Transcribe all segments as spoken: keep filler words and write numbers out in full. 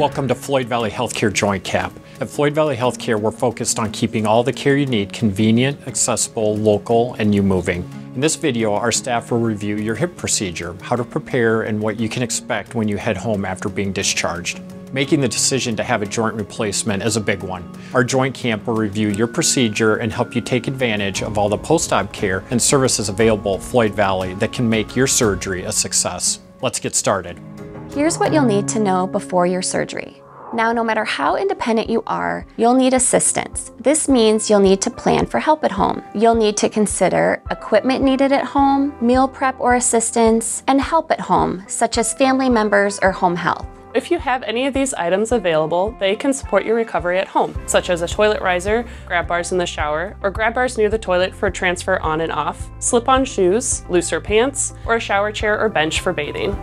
Welcome to Floyd Valley Healthcare Joint Camp. At Floyd Valley Healthcare, we're focused on keeping all the care you need convenient, accessible, local, and you moving. In this video, our staff will review your hip procedure, how to prepare, and what you can expect when you head home after being discharged. Making the decision to have a joint replacement is a big one. Our joint camp will review your procedure and help you take advantage of all the post-op care and services available at Floyd Valley that can make your surgery a success. Let's get started. Here's what you'll need to know before your surgery. Now, no matter how independent you are, you'll need assistance. This means you'll need to plan for help at home. You'll need to consider equipment needed at home, meal prep or assistance, and help at home, such as family members or home health. If you have any of these items available, they can support your recovery at home, such as a toilet riser, grab bars in the shower, or grab bars near the toilet for transfer on and off, slip-on shoes, looser pants, or a shower chair or bench for bathing.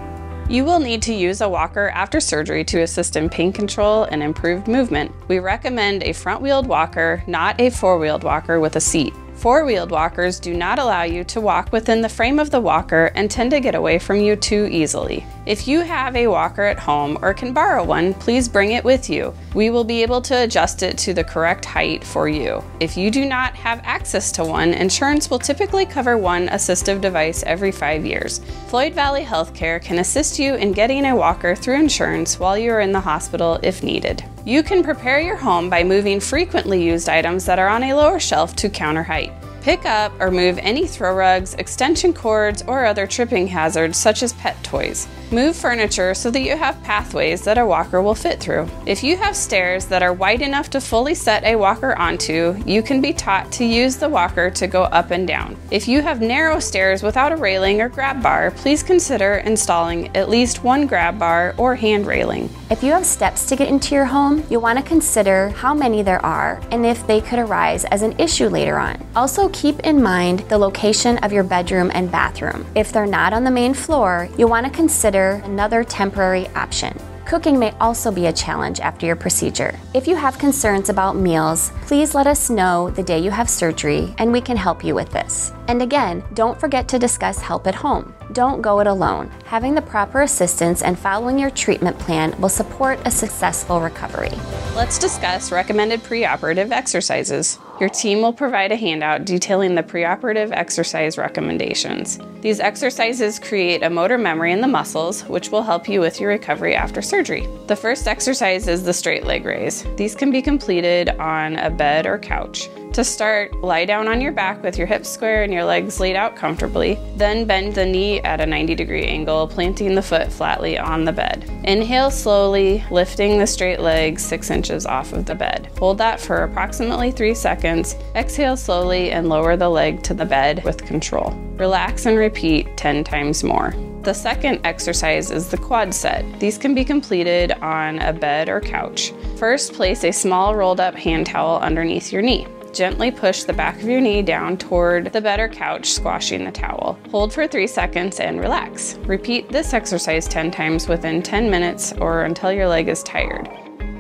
You will need to use a walker after surgery to assist in pain control and improved movement. We recommend a front-wheeled walker, not a four-wheeled walker with a seat. Four-wheeled walkers do not allow you to walk within the frame of the walker and tend to get away from you too easily. If you have a walker at home or can borrow one, please bring it with you. We will be able to adjust it to the correct height for you. If you do not have access to one, insurance will typically cover one assistive device every five years. Floyd Valley Healthcare can assist you in getting a walker through insurance while you are in the hospital if needed. You can prepare your home by moving frequently used items that are on a lower shelf to counter height. Pick up or move any throw rugs, extension cords, or other tripping hazards such as pet toys. Move furniture so that you have pathways that a walker will fit through. If you have stairs that are wide enough to fully set a walker onto, you can be taught to use the walker to go up and down. If you have narrow stairs without a railing or grab bar, please consider installing at least one grab bar or hand railing. If you have steps to get into your home, you'll want to consider how many there are and if they could arise as an issue later on. Also, keep in mind the location of your bedroom and bathroom. If they're not on the main floor, you'll want to consider another temporary option. Cooking may also be a challenge after your procedure. If you have concerns about meals, please let us know the day you have surgery and we can help you with this. And again, don't forget to discuss help at home. Don't go it alone. Having the proper assistance and following your treatment plan will support a successful recovery. Let's discuss recommended preoperative exercises. Your team will provide a handout detailing the preoperative exercise recommendations. These exercises create a motor memory in the muscles, which will help you with your recovery after surgery. The first exercise is the straight leg raise. These can be completed on a bed or couch. To start, lie down on your back with your hips square and your legs laid out comfortably. Then bend the knee at a ninety degree angle, planting the foot flatly on the bed. Inhale slowly, lifting the straight leg six inches off of the bed. Hold that for approximately three seconds. Exhale slowly and lower the leg to the bed with control. Relax and repeat ten times more. The second exercise is the quad set. These can be completed on a bed or couch. First, place a small rolled up hand towel underneath your knee. Gently push the back of your knee down toward the bed or couch, squashing the towel. Hold for three seconds and relax. Repeat this exercise ten times within ten minutes or until your leg is tired.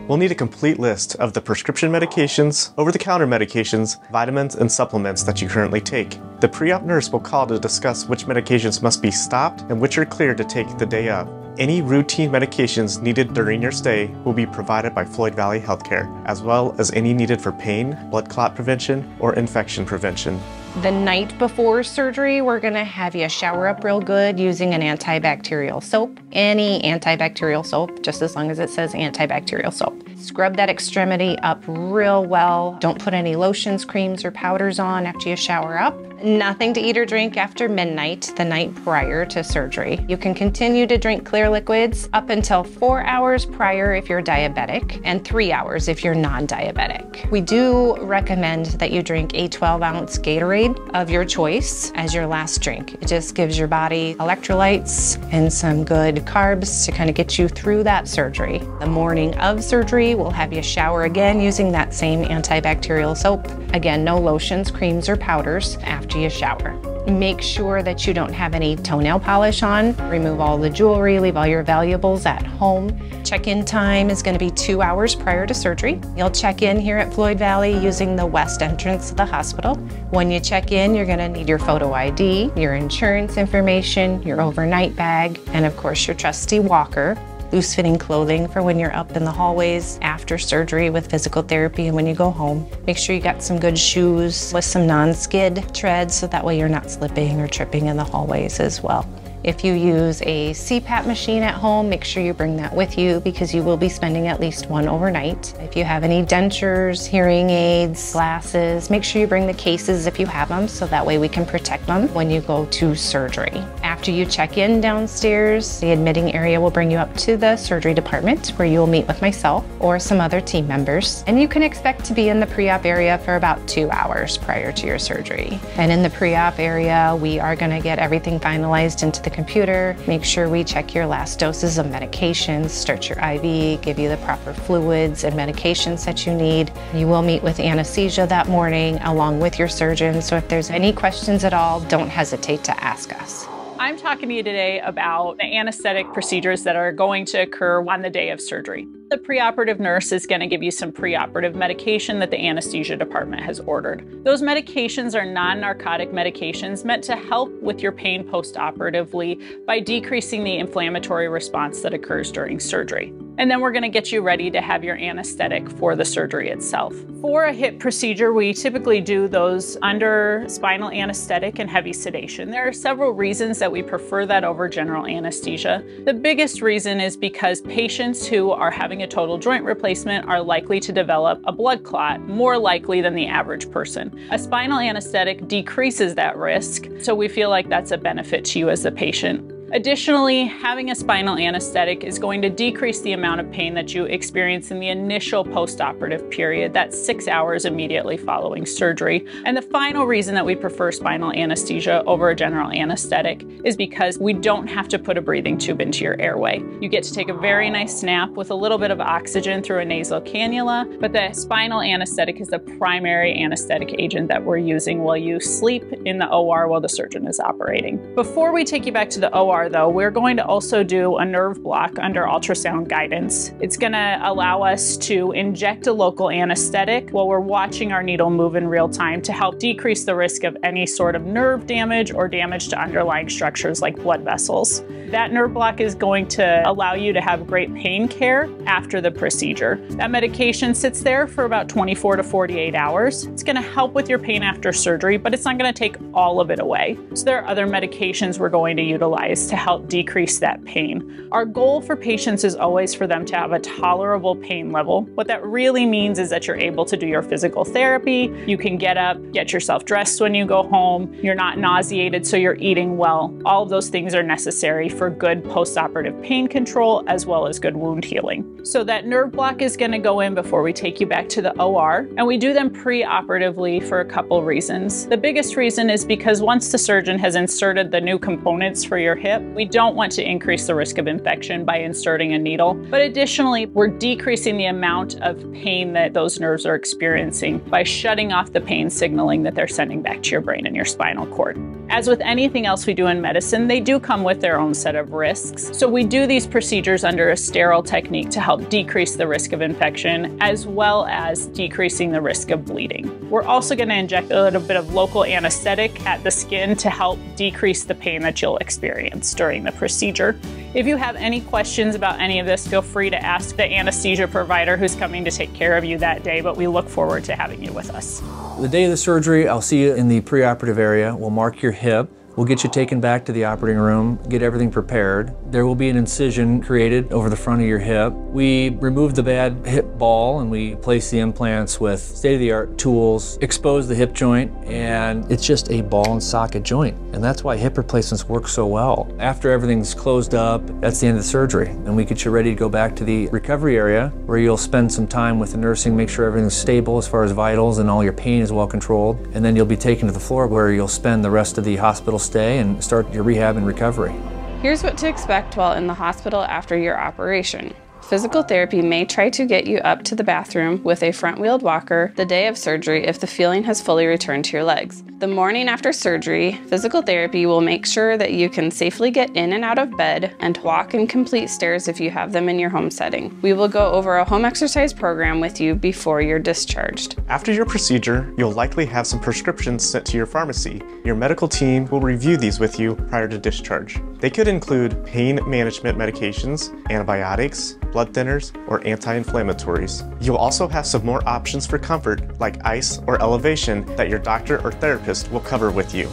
We'll need a complete list of the prescription medications, over-the-counter medications, vitamins, and supplements that you currently take. The pre-op nurse will call to discuss which medications must be stopped and which are cleared to take the day of. Any routine medications needed during your stay will be provided by Floyd Valley Healthcare, as well as any needed for pain, blood clot prevention, or infection prevention. The night before surgery, we're gonna have you shower up real good using an antibacterial soap. Any antibacterial soap, just as long as it says antibacterial soap. Scrub that extremity up real well. Don't put any lotions, creams, or powders on after you shower up. Nothing to eat or drink after midnight, the night prior to surgery. You can continue to drink clear liquids up until four hours prior if you're diabetic, and three hours if you're non-diabetic. We do recommend that you drink a twelve ounce Gatorade of your choice as your last drink. It just gives your body electrolytes and some good carbs to kind of get you through that surgery. The morning of surgery, we'll have you shower again using that same antibacterial soap. Again, no lotions, creams, or powders after you shower. Make sure that you don't have any toenail polish on. Remove all the jewelry, leave all your valuables at home. Check-in time is gonna be two hours prior to surgery. You'll check in here at Floyd Valley using the west entrance of the hospital. When you check in, you're gonna need your photo I D, your insurance information, your overnight bag, and of course your trusty walker. loose-fitting clothing for when you're up in the hallways after surgery with physical therapy and when you go home. Make sure you got some good shoes with some non-skid treads so that way you're not slipping or tripping in the hallways as well. If you use a C PAP machine at home, make sure you bring that with you because you will be spending at least one overnight. If you have any dentures, hearing aids, glasses, make sure you bring the cases if you have them so that way we can protect them when you go to surgery. After you check in downstairs, the admitting area will bring you up to the surgery department where you will meet with myself or some other team members. And you can expect to be in the pre-op area for about two hours prior to your surgery. And in the pre-op area, we are going to get everything finalized into the The computer, make sure we check your last doses of medications, start your I V, give you the proper fluids and medications that you need. You will meet with anesthesia that morning along with your surgeon, so if there's any questions at all, don't hesitate to ask us. I'm talking to you today about the anesthetic procedures that are going to occur on the day of surgery. The preoperative nurse is going to give you some preoperative medication that the anesthesia department has ordered. Those medications are non-narcotic medications meant to help with your pain post-operatively by decreasing the inflammatory response that occurs during surgery. And then we're going to get you ready to have your anesthetic for the surgery itself. For a hip procedure, we typically do those under spinal anesthetic and heavy sedation. There are several reasons that we prefer that over general anesthesia. The biggest reason is because patients who are having a total joint replacement are likely to develop a blood clot, more likely than the average person. A spinal anesthetic decreases that risk, so we feel like that's a benefit to you as the patient. Additionally, having a spinal anesthetic is going to decrease the amount of pain that you experience in the initial postoperative period, that's six hours immediately following surgery. And the final reason that we prefer spinal anesthesia over a general anesthetic is because we don't have to put a breathing tube into your airway. You get to take a very nice nap with a little bit of oxygen through a nasal cannula, but the spinal anesthetic is the primary anesthetic agent that we're using while you sleep in the O R while the surgeon is operating. Before we take you back to the O R, though, we're going to also do a nerve block under ultrasound guidance. It's going to allow us to inject a local anesthetic while we're watching our needle move in real time to help decrease the risk of any sort of nerve damage or damage to underlying structures like blood vessels. That nerve block is going to allow you to have great pain care after the procedure. That medication sits there for about twenty-four to forty-eight hours. It's going to help with your pain after surgery, but it's not going to take all of it away. So there are other medications we're going to utilize to help decrease that pain. Our goal for patients is always for them to have a tolerable pain level. What that really means is that you're able to do your physical therapy, you can get up, get yourself dressed when you go home, you're not nauseated, so you're eating well. All of those things are necessary for good postoperative pain control as well as good wound healing. So that nerve block is going to go in before we take you back to the O R, and we do them pre-operatively for a couple reasons. The biggest reason is because once the surgeon has inserted the new components for your hip, we don't want to increase the risk of infection by inserting a needle, but additionally, we're decreasing the amount of pain that those nerves are experiencing by shutting off the pain signaling that they're sending back to your brain and your spinal cord. As with anything else we do in medicine, they do come with their own set of risks. So we do these procedures under a sterile technique to help decrease the risk of infection, as well as decreasing the risk of bleeding. We're also going to inject a little bit of local anesthetic at the skin to help decrease the pain that you'll experience during the procedure. If you have any questions about any of this, feel free to ask the anesthesia provider who's coming to take care of you that day, but we look forward to having you with us. The day of the surgery, I'll see you in the preoperative area. We'll mark your hip. We'll get you taken back to the operating room, get everything prepared. There will be an incision created over the front of your hip. We remove the bad hip ball and we place the implants with state-of-the-art tools, expose the hip joint, and it's just a ball and socket joint. And that's why hip replacements work so well. After everything's closed up, that's the end of the surgery. And we get you ready to go back to the recovery area where you'll spend some time with the nursing, make sure everything's stable as far as vitals and all your pain is well controlled. And then you'll be taken to the floor where you'll spend the rest of the hospital stay and start your rehab and recovery. Here's what to expect while in the hospital after your operation. Physical therapy may try to get you up to the bathroom with a front-wheeled walker the day of surgery if the feeling has fully returned to your legs. The morning after surgery, physical therapy will make sure that you can safely get in and out of bed and walk and complete stairs if you have them in your home setting. We will go over a home exercise program with you before you're discharged. After your procedure, you'll likely have some prescriptions sent to your pharmacy. Your medical team will review these with you prior to discharge. They could include pain management medications, antibiotics, blood thinners, or anti-inflammatories. You'll also have some more options for comfort, like ice or elevation, that your doctor or therapist will cover with you.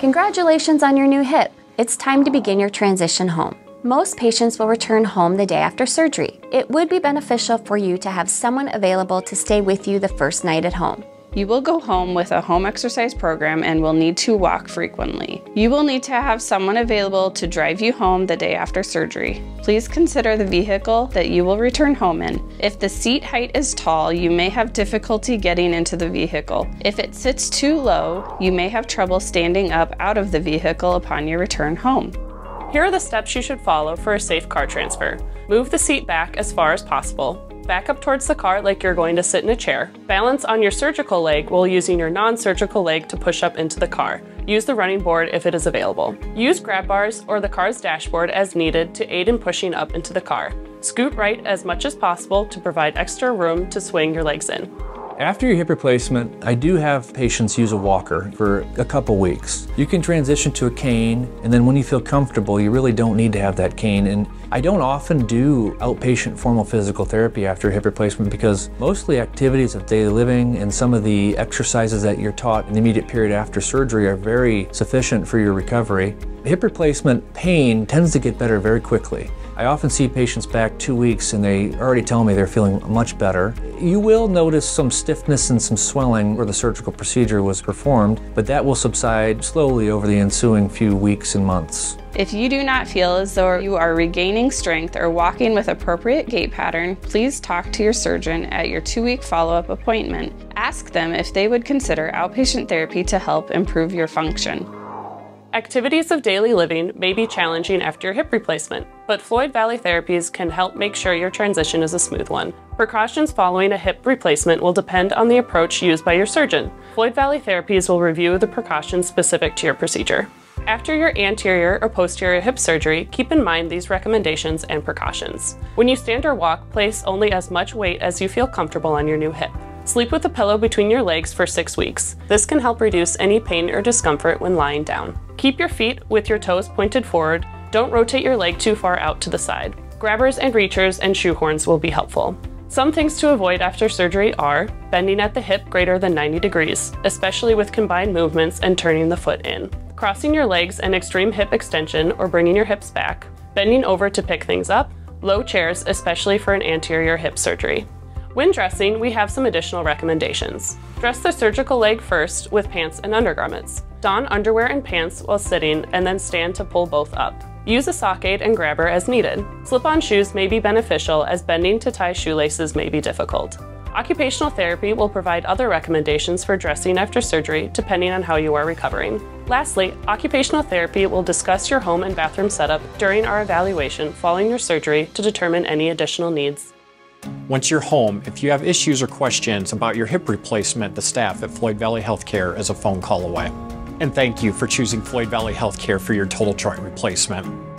Congratulations on your new hip. It's time to begin your transition home. Most patients will return home the day after surgery. It would be beneficial for you to have someone available to stay with you the first night at home. You will go home with a home exercise program and will need to walk frequently. You will need to have someone available to drive you home the day after surgery. Please consider the vehicle that you will return home in. If the seat height is tall, you may have difficulty getting into the vehicle. If it sits too low, you may have trouble standing up out of the vehicle upon your return home. Here are the steps you should follow for a safe car transfer. Move the seat back as far as possible. Back up towards the car like you're going to sit in a chair. Balance on your surgical leg while using your non-surgical leg to push up into the car. Use the running board if it is available. Use grab bars or the car's dashboard as needed to aid in pushing up into the car. Scoot right as much as possible to provide extra room to swing your legs in. After your hip replacement, I do have patients use a walker for a couple weeks. You can transition to a cane, and then when you feel comfortable, you really don't need to have that cane. And I don't often do outpatient formal physical therapy after hip replacement because mostly activities of daily living and some of the exercises that you're taught in the immediate period after surgery are very sufficient for your recovery. Hip replacement pain tends to get better very quickly. I often see patients back two weeks and they already tell me they're feeling much better. You will notice some stiffness and some swelling where the surgical procedure was performed, but that will subside slowly over the ensuing few weeks and months. If you do not feel as though you are regaining strength or walking with appropriate gait pattern, please talk to your surgeon at your two-week follow-up appointment. Ask them if they would consider outpatient therapy to help improve your function. Activities of daily living may be challenging after your hip replacement, but Floyd Valley Therapies can help make sure your transition is a smooth one. Precautions following a hip replacement will depend on the approach used by your surgeon. Floyd Valley Therapies will review the precautions specific to your procedure. After your anterior or posterior hip surgery, keep in mind these recommendations and precautions. When you stand or walk, place only as much weight as you feel comfortable on your new hip. Sleep with a pillow between your legs for six weeks. This can help reduce any pain or discomfort when lying down. Keep your feet with your toes pointed forward. Don't rotate your leg too far out to the side. Grabbers and reachers and shoehorns will be helpful. Some things to avoid after surgery are bending at the hip greater than ninety degrees, especially with combined movements and turning the foot in. Crossing your legs and extreme hip extension or bringing your hips back. Bending over to pick things up. Low chairs, especially for an anterior hip surgery. When dressing, we have some additional recommendations. Dress the surgical leg first with pants and undergarments. Don underwear and pants while sitting and then stand to pull both up. Use a sockade and grabber as needed. Slip-on shoes may be beneficial as bending to tie shoelaces may be difficult. Occupational therapy will provide other recommendations for dressing after surgery depending on how you are recovering. Lastly, occupational therapy will discuss your home and bathroom setup during our evaluation following your surgery to determine any additional needs. Once you're home, if you have issues or questions about your hip replacement, the staff at Floyd Valley Healthcare is a phone call away. And thank you for choosing Floyd Valley Healthcare for your total joint replacement.